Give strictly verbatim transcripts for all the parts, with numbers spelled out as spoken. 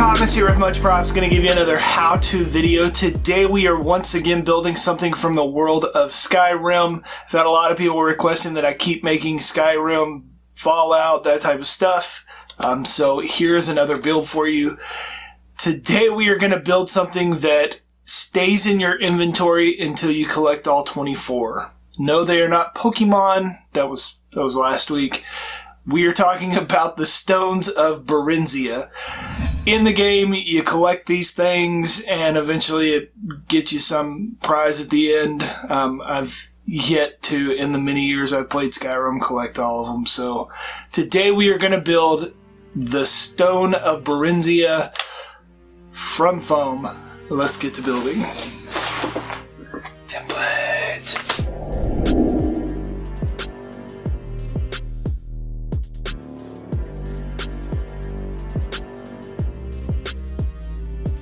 Thomas here with Much Props, going to give you another how-to video. Today we are once again building something from the world of Skyrim. I've had a lot of people requesting that I keep making Skyrim, Fallout, that type of stuff. Um, so here's another build for you. Today we are going to build something that stays in your inventory until you collect all twenty-four. No, they are not Pokemon. That was, that was last week. We are talking about the stones of Barenziah. In the game, you collect these things, and eventually it gets you some prize at the end. Um, I've yet to, in the many years I've played Skyrim, collect all of them. So today we are going to build the stone of Barenziah from foam. Let's get to building. Template.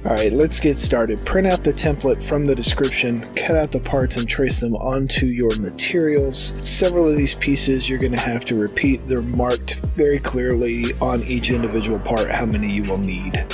Alright, let's get started. Print out the template from the description, cut out the parts and trace them onto your materials. Several of these pieces you're going to have to repeat. They're marked very clearly on each individual part how many you will need.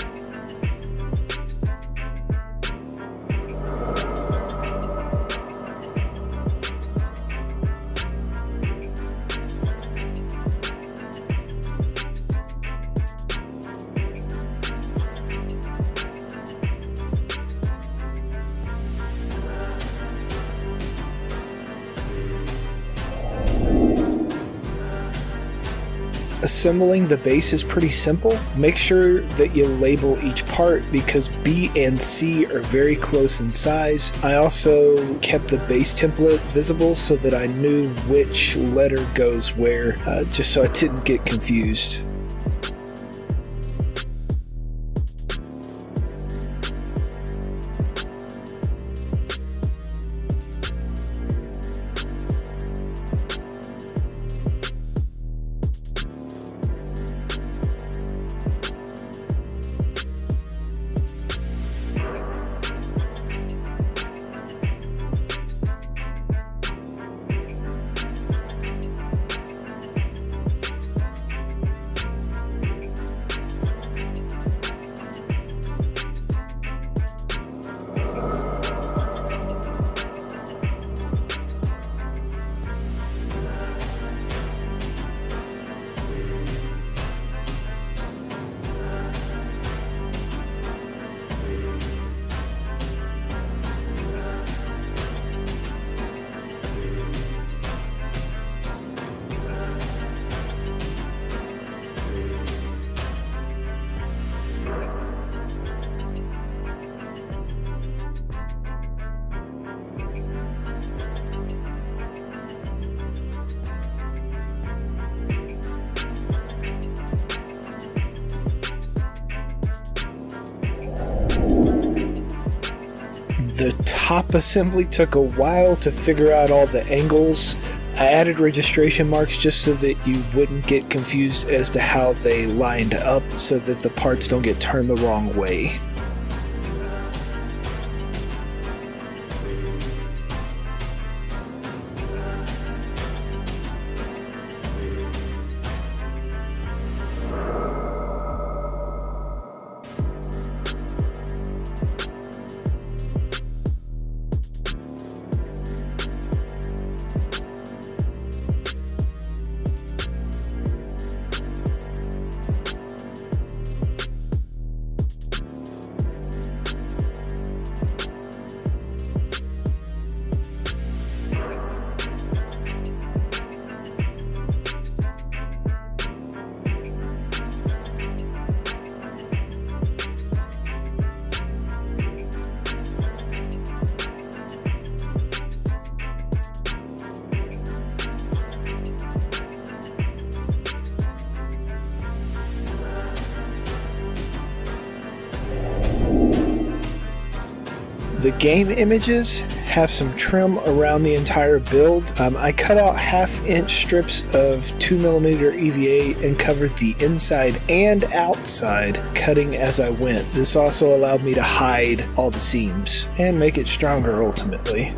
Assembling the base is pretty simple. Make sure that you label each part because B and C are very close in size. I also kept the base template visible so that I knew which letter goes where, uh, just so I didn't get confused. The top assembly took a while to figure out all the angles. I added registration marks just so that you wouldn't get confused as to how they lined up so that the parts don't get turned the wrong way. The game images have some trim around the entire build. Um, I cut out half-inch strips of two millimeter E V A and covered the inside and outside, cutting as I went. This also allowed me to hide all the seams and make it stronger ultimately.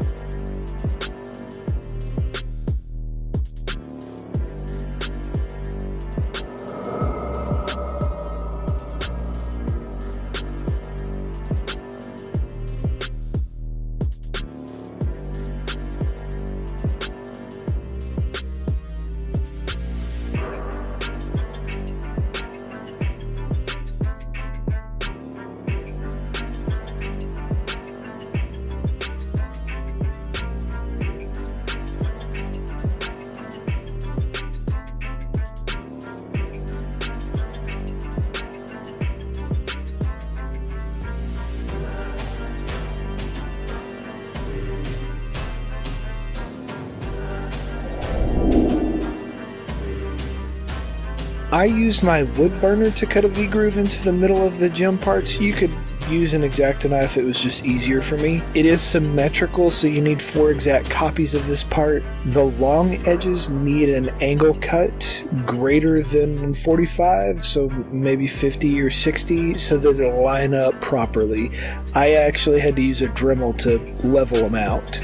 I used my wood burner to cut a V-groove into the middle of the gem parts. You could use an X-Acto knife, it was just easier for me. It is symmetrical, so you need four exact copies of this part. The long edges need an angle cut greater than forty-five, so maybe fifty or sixty, so that it'll line up properly. I actually had to use a Dremel to level them out.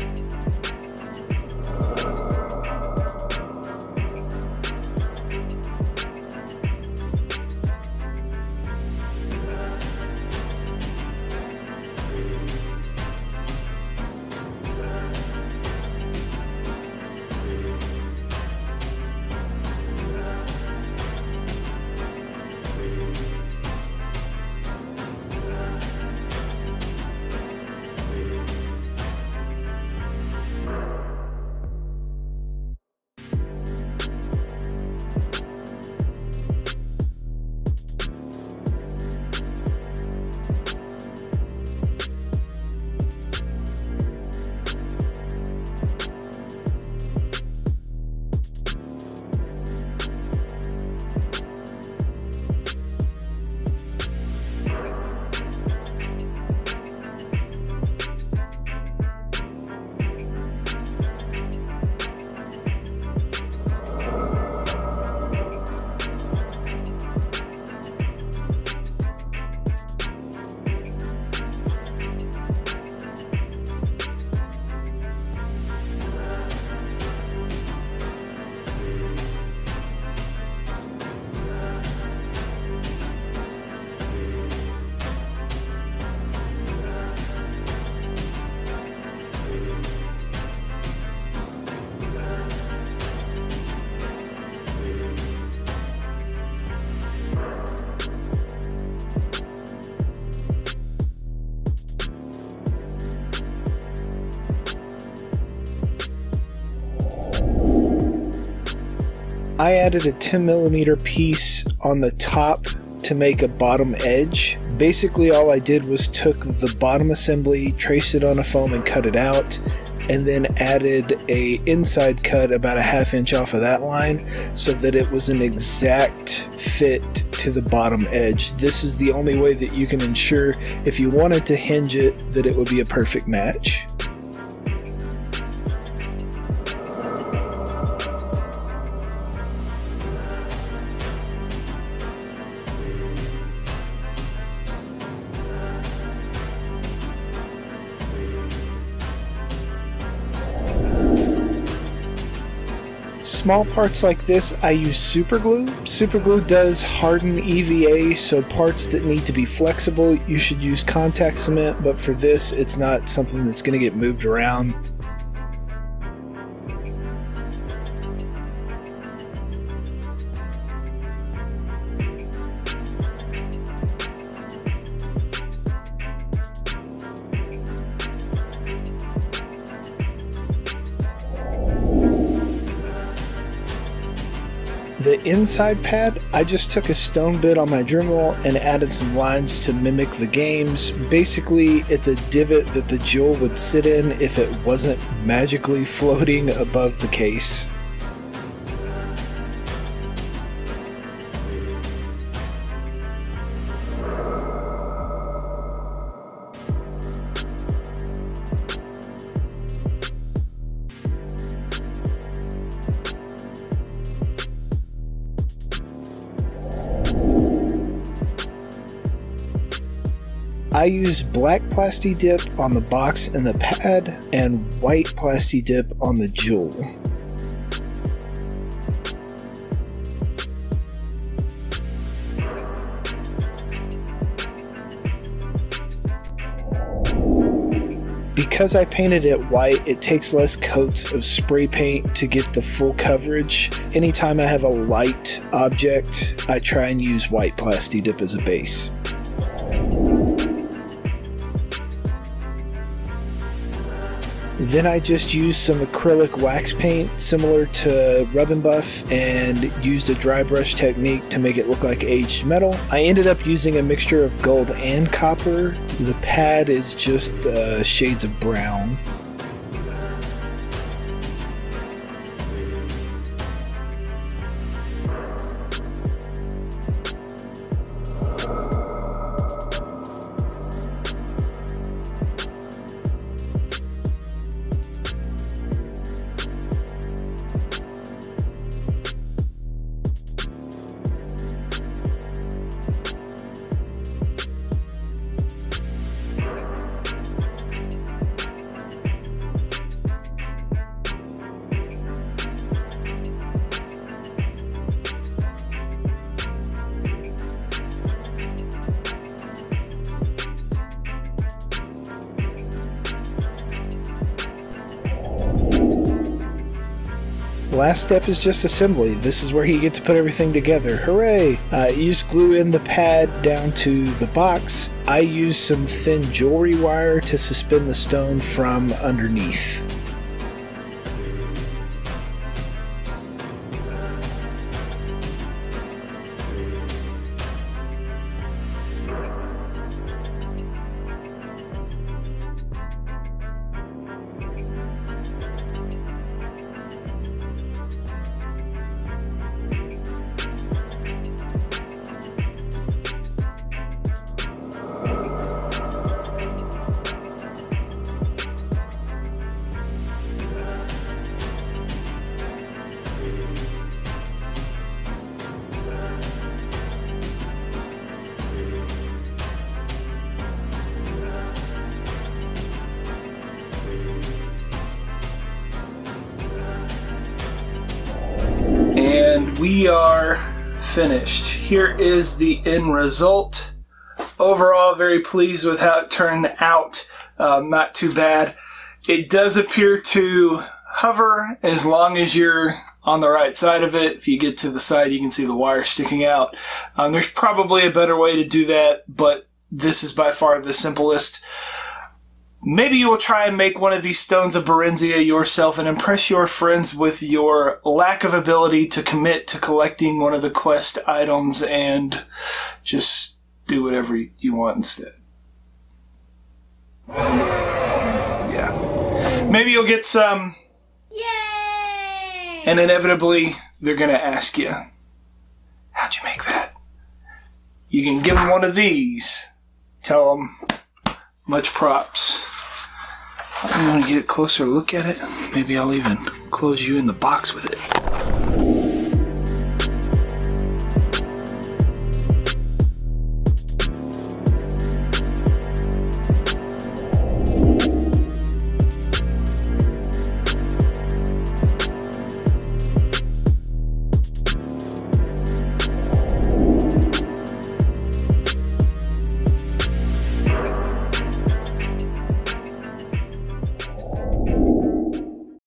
I added a ten millimeter piece on the top to make a bottom edge. Basically all I did was took the bottom assembly, traced it on a foam and cut it out, and then added a inside cut about a half inch off of that line so that it was an exact fit to the bottom edge. This is the only way that you can ensure, if you wanted to hinge it, that it would be a perfect match. Small parts like this, I use super glue. Super glue does harden E V A, so parts that need to be flexible, you should use contact cement, but for this, it's not something that's going to get moved around. The inside pad, I just took a stone bit on my Dremel and added some lines to mimic the games. Basically, it's a divot that the jewel would sit in if it wasn't magically floating above the case. I use black Plasti Dip on the box and the pad, and white Plasti Dip on the jewel. Because I painted it white, it takes less coats of spray paint to get the full coverage. Anytime I have a light object, I try and use white Plasti Dip as a base. Then I just used some acrylic wax paint similar to Rub N Buff and used a dry brush technique to make it look like aged metal. I ended up using a mixture of gold and copper. The pad is just uh, shades of brown. Last step is just assembly. This is where you get to put everything together. Hooray! Uh, you just glue in the pad down to the box. I use some thin jewelry wire to suspend the stone from underneath. And we are finished. Here is the end result. Overall, very pleased with how it turned out. Um, not too bad. It does appear to hover as long as you're on the right side of it. If you get to the side, you can see the wire sticking out. Um, there's probably a better way to do that, but this is by far the simplest. Maybe you will try and make one of these stones of Barenziah yourself and impress your friends with your lack of ability to commit to collecting one of the quest items, and just do whatever you want instead. Yeah. Maybe you'll get some. Yay! And inevitably, they're going to ask you, how'd you make that? You can give them one of these. Tell them, Much Props. I'm going to get a closer look at it. Maybe I'll even close you in the box with it.